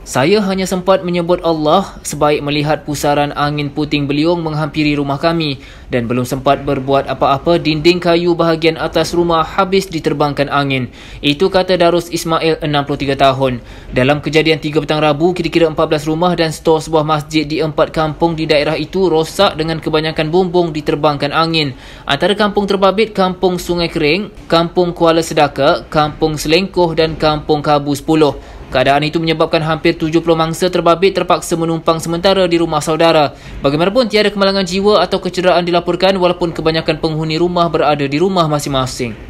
Saya hanya sempat menyebut Allah sebaik melihat pusaran angin puting beliung menghampiri rumah kami dan belum sempat berbuat apa-apa, dinding kayu bahagian atas rumah habis diterbangkan angin. Itu kata Darus Ismail, 63 tahun. Dalam kejadian 3 petang Rabu, kira-kira 14 rumah dan stor sebuah masjid di 4 kampung di daerah itu rosak dengan kebanyakan bumbung diterbangkan angin. Antara kampung terbabit Kampung Sungai Kering, Kampung Kuala Sedaka, Kampung Selengkoh dan Kampung Kabu 10. Keadaan itu menyebabkan hampir 70 mangsa terbabit terpaksa menumpang sementara di rumah saudara. Bagaimanapun, tiada kemalangan jiwa atau kecederaan dilaporkan walaupun kebanyakan penghuni rumah berada di rumah masing-masing.